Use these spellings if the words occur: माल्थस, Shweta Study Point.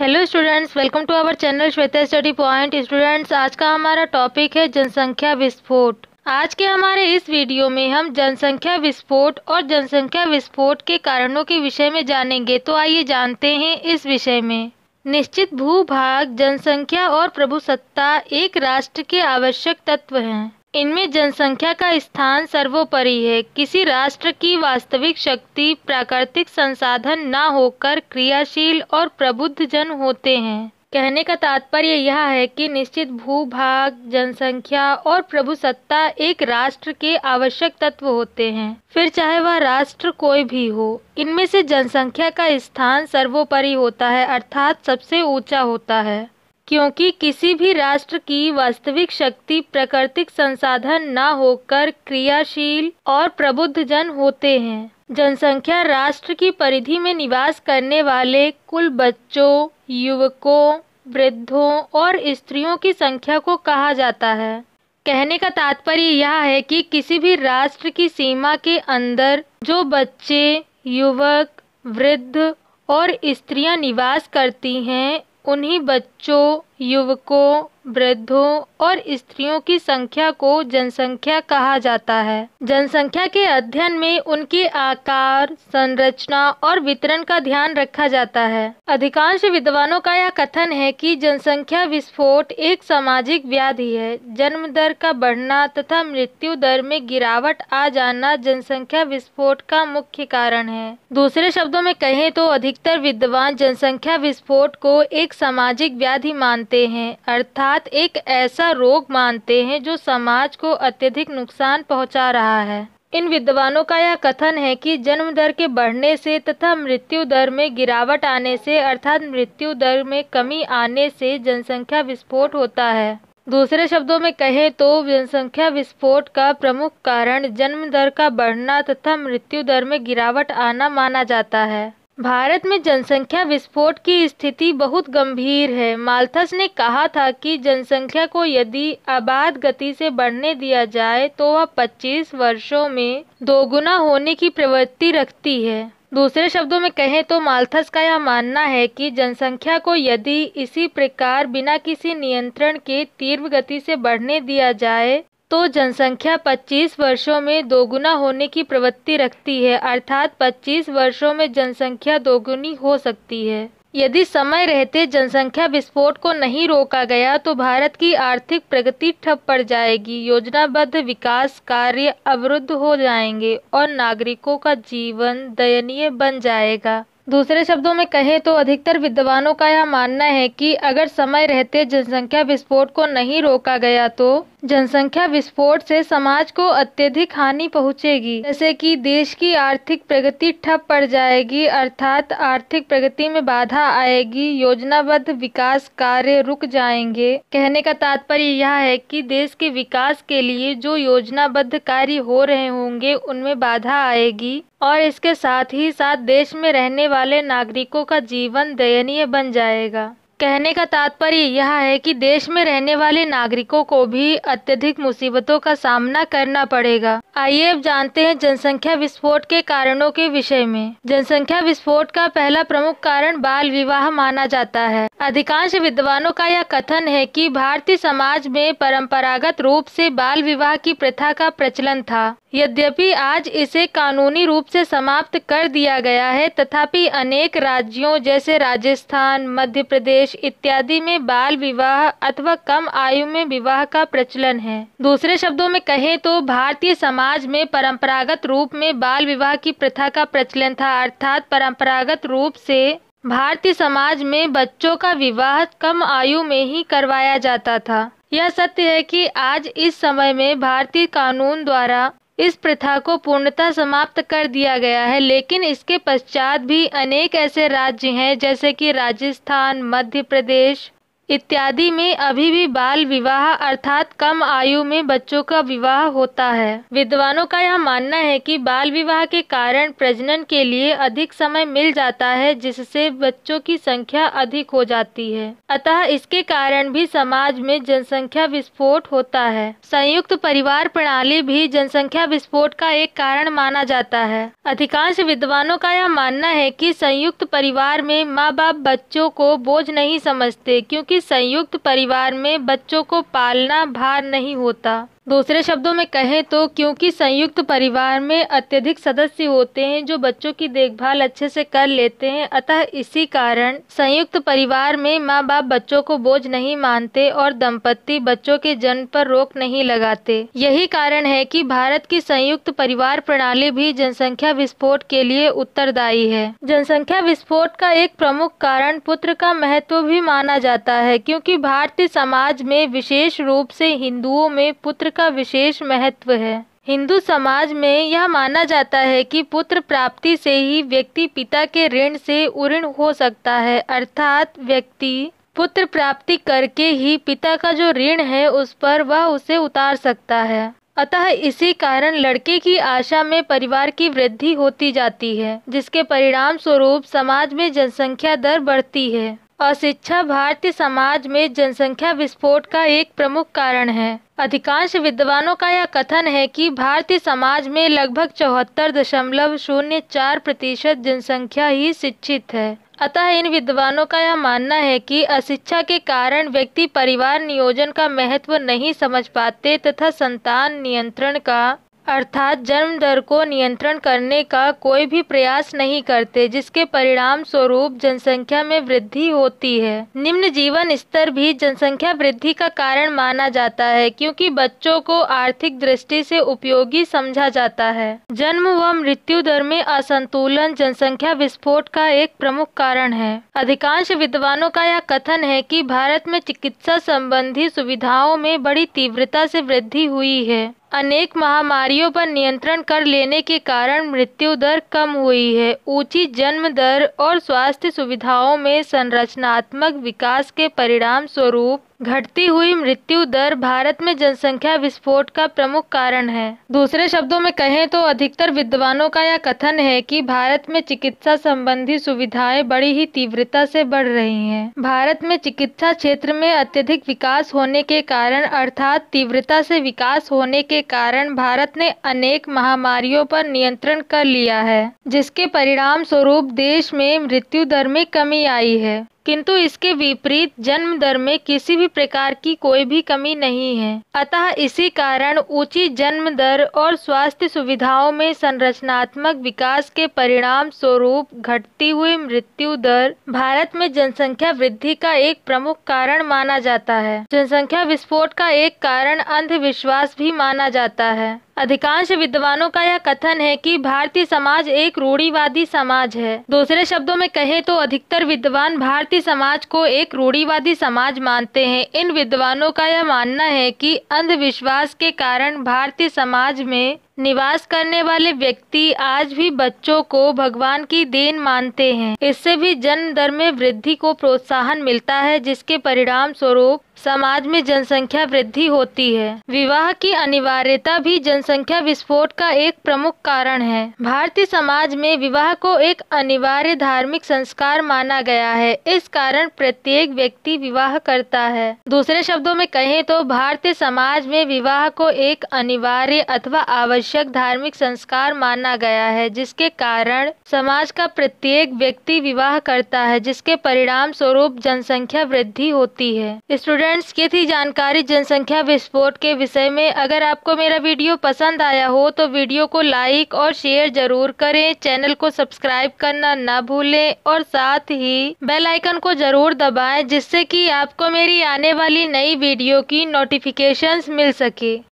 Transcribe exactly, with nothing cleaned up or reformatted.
Hello students, welcome to our channel Shweta study point. Students, आज का हमारा टॉपिक है जनसंख्या विस्फोट। आज के हमारे इस वीडियो में हम जनसंख्या विस्फोट और जनसंख्या विस्फोट के कारणों के विषय में जानेंगे। तो आइए जानते हैं इस विषय में। निश्चित भूभाग, जनसंख्या और प्रभुसत्ता एक राष्ट्र के आवश्यक तत्व हैं। इनमें जनसंख्या का स्थान सर्वोपरि है। किसी राष्ट्र की वास्तविक शक्ति प्राकृतिक संसाधन न होकर क्रियाशील और प्रबुद्ध जन होते हैं। कहने का तात्पर्य यह है कि निश्चित भूभाग, जनसंख्या और प्रभुसत्ता एक राष्ट्र के आवश्यक तत्व होते हैं, फिर चाहे वह राष्ट्र कोई भी हो। इनमें से जनसंख्या का स्थान सर्वोपरि होता है, अर्थात सबसे ऊंचा होता है, क्योंकि किसी भी राष्ट्र की वास्तविक शक्ति प्राकृतिक संसाधन न होकर क्रियाशील और प्रबुद्ध जन होते हैं। जनसंख्या राष्ट्र की परिधि में निवास करने वाले कुल बच्चों, युवकों, वृद्धों और स्त्रियों की संख्या को कहा जाता है। कहने का तात्पर्य यह है कि किसी भी राष्ट्र की सीमा के अंदर जो बच्चे, युवक, वृद्ध और स्त्रियां निवास करती हैं, उन्हीं बच्चों, युवकों, वृद्धों और स्त्रियों की संख्या को जनसंख्या कहा जाता है। जनसंख्या के अध्ययन में उनके आकार, संरचना और वितरण का ध्यान रखा जाता है। अधिकांश विद्वानों का यह कथन है कि जनसंख्या विस्फोट एक सामाजिक व्याधि है। जन्म दर का बढ़ना तथा मृत्यु दर में गिरावट आ जाना जनसंख्या विस्फोट का मुख्य कारण है। दूसरे शब्दों में कहें तो अधिकतर विद्वान जनसंख्या विस्फोट को एक सामाजिक व्याधि मानते हैं, अर्थात एक ऐसा रोग मानते हैं जो समाज को अत्यधिक नुकसान पहुंचा रहा है। इन विद्वानों का यह कथन है कि जन्म दर के बढ़ने से तथा मृत्यु दर में गिरावट आने से, अर्थात मृत्यु दर में कमी आने से जनसंख्या विस्फोट होता है। दूसरे शब्दों में कहें तो जनसंख्या विस्फोट का प्रमुख कारण जन्म दर का बढ़ना तथा मृत्यु दर में गिरावट आना माना जाता है। भारत में जनसंख्या विस्फोट की स्थिति बहुत गंभीर है। माल्थस ने कहा था कि जनसंख्या को यदि आबाद गति से बढ़ने दिया जाए तो वह पच्चीस वर्षों में दोगुना होने की प्रवृत्ति रखती है। दूसरे शब्दों में कहें तो माल्थस का यह मानना है कि जनसंख्या को यदि इसी प्रकार बिना किसी नियंत्रण के तीव्र गति से बढ़ने दिया जाए तो जनसंख्या पच्चीस वर्षों में दोगुना होने की प्रवृत्ति रखती है, अर्थात पच्चीस वर्षों में जनसंख्या दोगुनी हो सकती है। यदि समय रहते जनसंख्या विस्फोट को नहीं रोका गया तो भारत की आर्थिक प्रगति ठप पड़ जाएगी, योजनाबद्ध विकास कार्य अवरुद्ध हो जाएंगे और नागरिकों का जीवन दयनीय बन जाएगा। दूसरे शब्दों में कहें तो अधिकतर विद्वानों का यह मानना है कि अगर समय रहते जनसंख्या विस्फोट को नहीं रोका गया तो जनसंख्या विस्फोट से समाज को अत्यधिक हानि पहुंचेगी, जैसे कि देश की आर्थिक प्रगति ठप पड़ जाएगी, अर्थात आर्थिक प्रगति में बाधा आएगी, योजनाबद्ध विकास कार्य रुक जाएंगे। कहने का तात्पर्य यह है कि देश के विकास के लिए जो योजनाबद्ध कार्य हो रहे होंगे उनमें बाधा आएगी और इसके साथ ही साथ देश में रहने वाले नागरिकों का जीवन दयनीय बन जाएगा। कहने का तात्पर्य यह है कि देश में रहने वाले नागरिकों को भी अत्यधिक मुसीबतों का सामना करना पड़ेगा। आइए अब जानते हैं जनसंख्या विस्फोट के कारणों के विषय में। जनसंख्या विस्फोट का पहला प्रमुख कारण बाल विवाह माना जाता है। अधिकांश विद्वानों का यह कथन है कि भारतीय समाज में परंपरागत रूप से बाल विवाह की प्रथा का प्रचलन था। यद्यपि आज इसे कानूनी रूप से समाप्त कर दिया गया है, तथापि अनेक राज्यों जैसे राजस्थान, मध्य प्रदेश इत्यादि में बाल विवाह अथवा कम आयु में विवाह का प्रचलन है। दूसरे शब्दों में कहें तो भारतीय समाज में परंपरागत रूप में बाल विवाह की प्रथा का प्रचलन था, अर्थात परंपरागत रूप से भारतीय समाज में बच्चों का विवाह कम आयु में ही करवाया जाता था। यह सत्य है कि आज इस समय में भारतीय कानून द्वारा इस प्रथा को पूर्णतः समाप्त कर दिया गया है, लेकिन इसके पश्चात भी अनेक ऐसे राज्य हैं जैसे कि राजस्थान, मध्य प्रदेश इत्यादि में अभी भी बाल विवाह अर्थात कम आयु में बच्चों का विवाह होता है। विद्वानों का यह मानना है कि बाल विवाह के कारण प्रजनन के लिए अधिक समय मिल जाता है, जिससे बच्चों की संख्या अधिक हो जाती है, अतः इसके कारण भी समाज में जनसंख्या विस्फोट होता है। संयुक्त परिवार प्रणाली भी जनसंख्या विस्फोट का एक कारण माना जाता है। अधिकांश विद्वानों का यह मानना है कि संयुक्त परिवार में माँ बाप बच्चों को बोझ नहीं समझते, क्योंकि संयुक्त परिवार में बच्चों को पालना भार नहीं होता। दूसरे शब्दों में कहें तो क्योंकि संयुक्त परिवार में अत्यधिक सदस्य होते हैं जो बच्चों की देखभाल अच्छे से कर लेते हैं, अतः इसी कारण संयुक्त परिवार में माँ बाप बच्चों को बोझ नहीं मानते और दंपत्ति बच्चों के जन्म पर रोक नहीं लगाते। यही कारण है कि भारत की संयुक्त परिवार प्रणाली भी जनसंख्या विस्फोट के लिए उत्तरदायी है। जनसंख्या विस्फोट का एक प्रमुख कारण पुत्र का महत्व भी माना जाता है, क्योंकि भारतीय समाज में विशेष रूप से हिंदुओं में पुत्र का विशेष महत्व है। हिंदू समाज में यह माना जाता है कि पुत्र प्राप्ति से ही व्यक्ति पिता के ऋण से उऋण हो सकता है, अर्थात व्यक्ति पुत्र प्राप्ति करके ही पिता का जो ऋण है उस पर वह उसे उतार सकता है। अतः इसी कारण लड़के की आशा में परिवार की वृद्धि होती जाती है, जिसके परिणाम स्वरूप समाज में जनसंख्या दर बढ़ती है। अशिक्षा भारतीय समाज में जनसंख्या विस्फोट का एक प्रमुख कारण है। अधिकांश विद्वानों का यह कथन है कि भारतीय समाज में लगभग चौहत्तर दशमलव शून्य चार प्रतिशत जनसंख्या ही शिक्षित है, अतः इन विद्वानों का यह मानना है कि अशिक्षा के कारण व्यक्ति परिवार नियोजन का महत्व नहीं समझ पाते तथा संतान नियंत्रण का अर्थात जन्म दर को नियंत्रण करने का कोई भी प्रयास नहीं करते, जिसके परिणाम स्वरूप जनसंख्या में वृद्धि होती है। निम्न जीवन स्तर भी जनसंख्या वृद्धि का कारण माना जाता है, क्योंकि बच्चों को आर्थिक दृष्टि से उपयोगी समझा जाता है। जन्म व मृत्यु दर में असंतुलन जनसंख्या विस्फोट का एक प्रमुख कारण है। अधिकांश विद्वानों का यह कथन है कि भारत में चिकित्सा संबंधी सुविधाओं में बड़ी तीव्रता से वृद्धि हुई है। अनेक महामारियों पर नियंत्रण कर लेने के कारण मृत्यु दर कम हुई है। ऊंची जन्म दर और स्वास्थ्य सुविधाओं में संरचनात्मक विकास के परिणाम स्वरूप घटती हुई मृत्यु दर भारत में जनसंख्या विस्फोट का प्रमुख कारण है। दूसरे शब्दों में कहें तो अधिकतर विद्वानों का यह कथन है कि भारत में चिकित्सा संबंधी सुविधाएं बड़ी ही तीव्रता से बढ़ रही हैं। भारत में चिकित्सा क्षेत्र में अत्यधिक विकास होने के कारण अर्थात तीव्रता से विकास होने के कारण भारत ने अनेक महामारियों पर नियंत्रण कर लिया है, जिसके परिणाम स्वरूप देश में मृत्यु दर में कमी आई है, किंतु इसके विपरीत जन्म दर में किसी भी प्रकार की कोई भी कमी नहीं है। अतः इसी कारण ऊंची जन्म दर और स्वास्थ्य सुविधाओं में संरचनात्मक विकास के परिणाम स्वरूप घटती हुई मृत्यु दर भारत में जनसंख्या वृद्धि का एक प्रमुख कारण माना जाता है। जनसंख्या विस्फोट का एक कारण अंधविश्वास भी माना जाता है। अधिकांश विद्वानों का यह कथन है कि भारतीय समाज एक रूढ़िवादी समाज है। दूसरे शब्दों में कहें तो अधिकतर विद्वान भारतीय समाज को एक रूढ़िवादी समाज मानते हैं। इन विद्वानों का यह मानना है कि अंधविश्वास के कारण भारतीय समाज में निवास करने वाले व्यक्ति आज भी बच्चों को भगवान की देन मानते हैं। इससे भी जन्म दर में वृद्धि को प्रोत्साहन मिलता है, जिसके परिणाम स्वरूप समाज में जनसंख्या वृद्धि होती है। विवाह की अनिवार्यता भी जनसंख्या विस्फोट का एक प्रमुख कारण है। भारतीय समाज में विवाह को एक अनिवार्य धार्मिक संस्कार माना गया है, इस कारण प्रत्येक व्यक्ति विवाह करता है। दूसरे शब्दों में कहें तो भारतीय समाज में विवाह को एक अनिवार्य अथवा आवश्यक धार्मिक संस्कार माना गया है, जिसके कारण समाज का प्रत्येक व्यक्ति विवाह करता है, जिसके परिणाम स्वरूप जनसंख्या वृद्धि होती है। स्टूडेंट्स, ये थी जानकारी जनसंख्या विस्फोट के विषय में। अगर आपको मेरा वीडियो पसंद आया हो तो वीडियो को लाइक और शेयर जरूर करें। चैनल को सब्सक्राइब करना न भूलें और साथ ही बेल आइकन को जरूर दबाएं, जिससे कि आपको मेरी आने वाली नई वीडियो की नोटिफिकेशंस मिल सके।